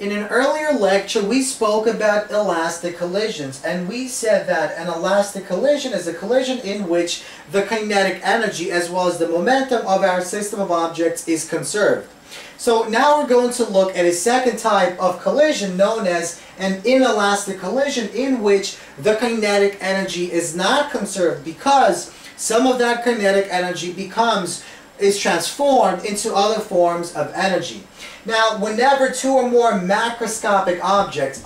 In an earlier lecture, we spoke about elastic collisions, and we said that an elastic collision is a collision in which the kinetic energy as well as the momentum of our system of objects is conserved. So now we're going to look at a second type of collision known as an inelastic collision, in which the kinetic energy is not conserved because some of that kinetic energy is transformed into other forms of energy. Now, whenever two or more macroscopic objects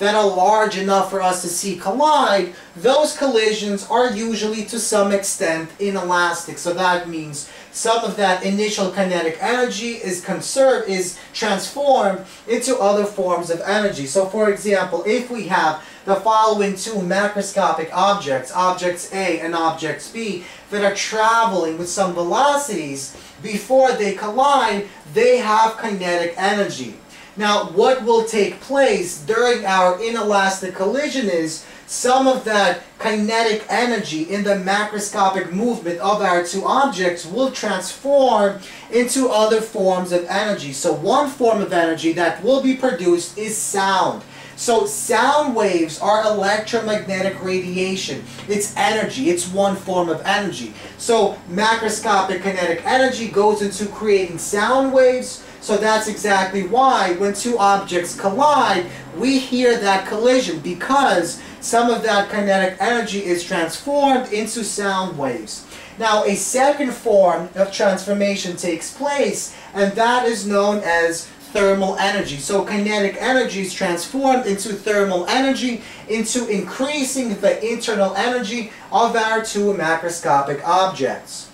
that are large enough for us to see collide, those collisions are usually to some extent inelastic. So that means some of that initial kinetic energy is transformed into other forms of energy. So for example, if we have the following two macroscopic objects, objects A and objects B, that are traveling with some velocities, before they collide, they have kinetic energy. Now, what will take place during our inelastic collision is some of that kinetic energy in the macroscopic movement of our two objects will transform into other forms of energy. So one form of energy that will be produced is sound. So sound waves are electromagnetic radiation. It's energy. It's one form of energy. So macroscopic kinetic energy goes into creating sound waves. So that's exactly why when two objects collide, we hear that collision, because some of that kinetic energy is transformed into sound waves. Now, a second form of transformation takes place, and that is known as thermal energy. So kinetic energy is transformed into thermal energy, into increasing the internal energy of our two macroscopic objects.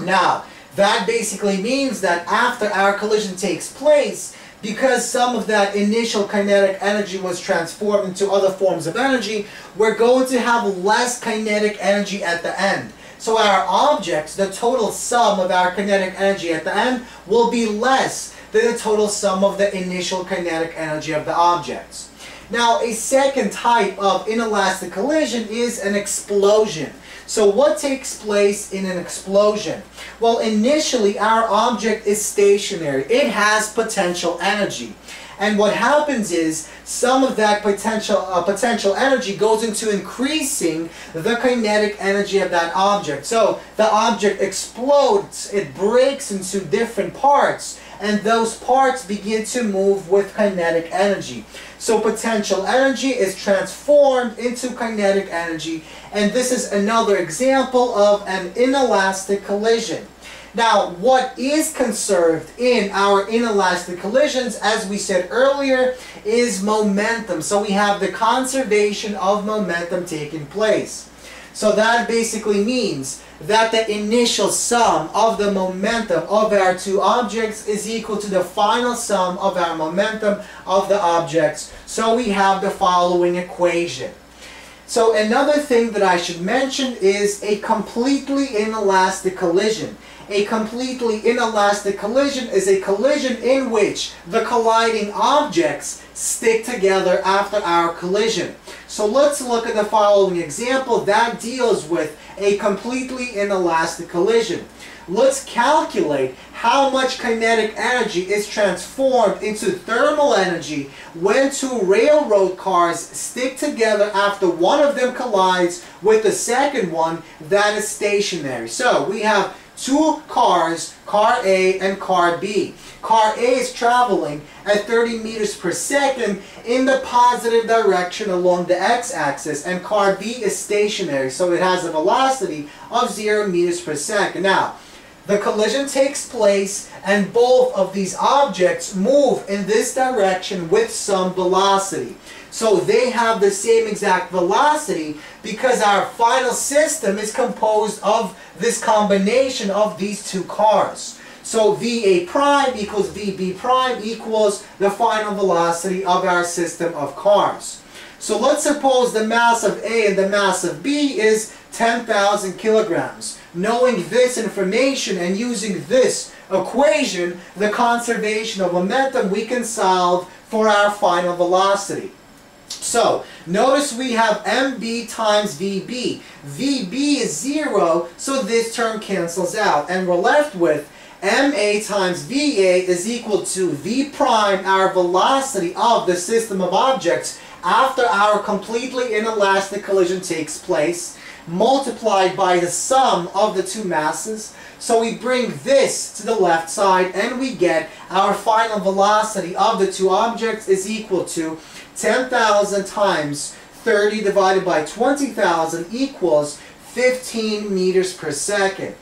Now, that basically means that after our collision takes place, because some of that initial kinetic energy was transformed into other forms of energy, we're going to have less kinetic energy at the end. So our objects, the total sum of our kinetic energy at the end, will be less than the total sum of the initial kinetic energy of the objects. Now, a second type of inelastic collision is an explosion. So what takes place in an explosion? Well, initially our object is stationary. It has potential energy. And what happens is some of that potential energy goes into increasing the kinetic energy of that object. So the object explodes, it breaks into different parts, and those parts begin to move with kinetic energy. So potential energy is transformed into kinetic energy, and this is another example of an inelastic collision. Now, what is conserved in our inelastic collisions, as we said earlier, is momentum. So we have the conservation of momentum taking place. So that basically means that the initial sum of the momentum of our two objects is equal to the final sum of our momentum of the objects. So we have the following equation. So another thing that I should mention is a completely inelastic collision. A completely inelastic collision is a collision in which the colliding objects stick together after our collision. So let's look at the following example that deals with a completely inelastic collision. Let's calculate how much kinetic energy is transformed into thermal energy when two railroad cars stick together after one of them collides with the second one that is stationary. So we have two cars, car A and car B. Car A is traveling at 30 meters per second in the positive direction along the x-axis, and car B is stationary, so it has a velocity of 0 meters per second. Now, the collision takes place, and both of these objects move in this direction with some velocity. So they have the same exact velocity because our final system is composed of this combination of these two cars. So VA prime equals VB prime equals the final velocity of our system of cars. So let's suppose the mass of A and the mass of B is 10,000 kilograms. Knowing this information and using this equation, the conservation of momentum, we can solve for our final velocity. So notice we have MB times VB. VB is 0, so this term cancels out, and we're left with MA times VA is equal to V prime, our velocity of the system of objects after our completely inelastic collision takes place, multiplied by the sum of the two masses. So we bring this to the left side and we get our final velocity of the two objects is equal to 10,000 times 30 divided by 20,000 equals 15 meters per second.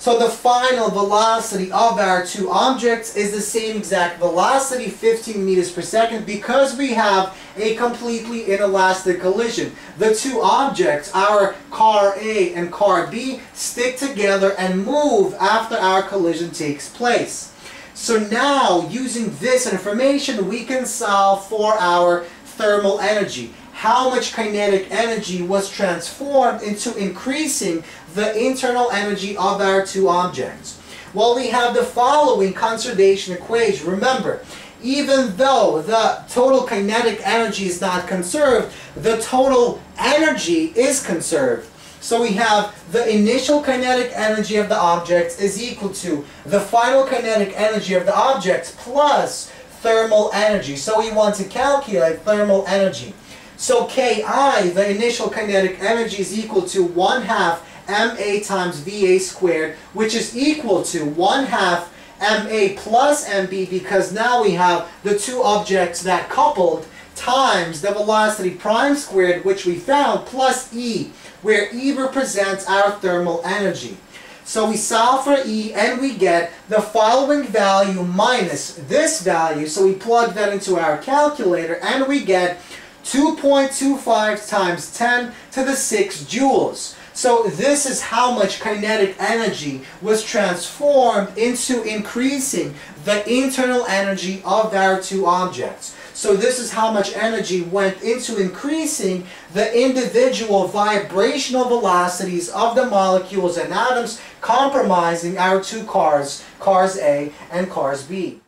So the final velocity of our two objects is the same exact velocity, 15 meters per second, because we have a completely inelastic collision. The two objects, our car A and car B, stick together and move after our collision takes place. So now, using this information, we can solve for our thermal energy. How much kinetic energy was transformed into increasing the internal energy of our two objects? Well, we have the following conservation equation. Remember, even though the total kinetic energy is not conserved, the total energy is conserved. So we have the initial kinetic energy of the objects is equal to the final kinetic energy of the objects plus thermal energy. So we want to calculate thermal energy. So Ki, the initial kinetic energy, is equal to 1/2 MA times VA squared, which is equal to 1/2 MA plus MB, because now we have the two objects that coupled, times the velocity prime squared, which we found, plus E, where E represents our thermal energy. So we solve for E and we get the following value minus this value. So we plug that into our calculator and we get 2.25 times 10 to the 6 joules. So this is how much kinetic energy was transformed into increasing the internal energy of our two objects. So this is how much energy went into increasing the individual vibrational velocities of the molecules and atoms comprising our two cars, cars A and cars B.